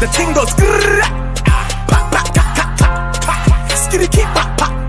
The chain goes. Skitty keep.